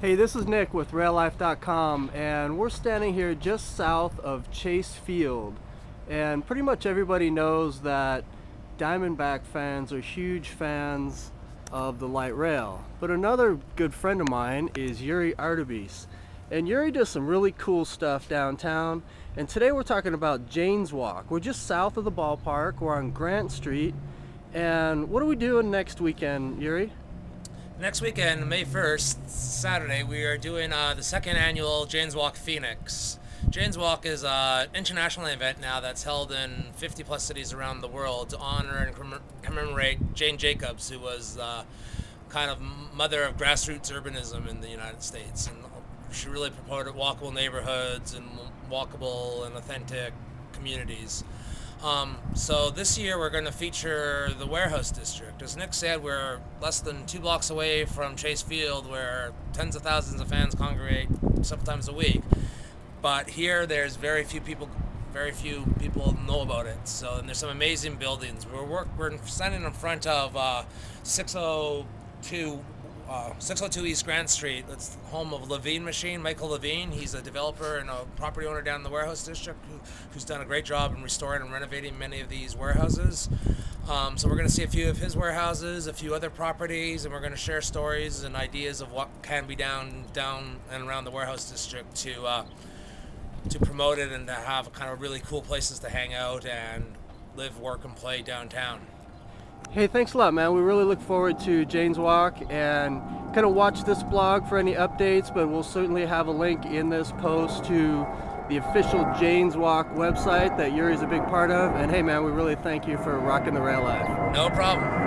Hey, this is Nick with RailLife.com, and we're standing here just south of Chase Field. And pretty much everybody knows that Diamondback fans are huge fans of the light rail. But another good friend of mine is Yuri Artibise. And Yuri does some really cool stuff downtown. And today we're talking about Jane's Walk. We're just south of the ballpark. We're on Grant Street. And what are we doing next weekend, Yuri? Next weekend, May 1st, Saturday, we are doing the second annual Jane's Walk Phoenix. Jane's Walk is an international event now that's held in 50-plus cities around the world to honor and commemorate Jane Jacobs, who was kind of mother of grassroots urbanism in the United States. And she really promoted walkable neighborhoods and walkable and authentic communities. So this year we're going to feature the Warehouse District. As Nick said, we're less than 2 blocks away from Chase Field, where tens of thousands of fans congregate sometimes a week. But here there's very few people know about it. So, and there's some amazing buildings. We're standing in front of 602 East Grant Street. That's the home of Levine Machine, Michael Levine. He's a developer and a property owner down in the Warehouse District who's done a great job in restoring and renovating many of these warehouses. So we're going to see a few of his warehouses, a few other properties, and we're going to share stories and ideas of what can be down and around the Warehouse District to promote it and to have kind of really cool places to hang out and live, work, and play downtown. Hey, thanks a lot, man. We really look forward to Jane's Walk, and kind of watch this blog for any updates, but we'll certainly have a link in this post to the official Jane's Walk website that Yuri's a big part of. And hey, man, we really thank you for rocking the Rail Life. No problem.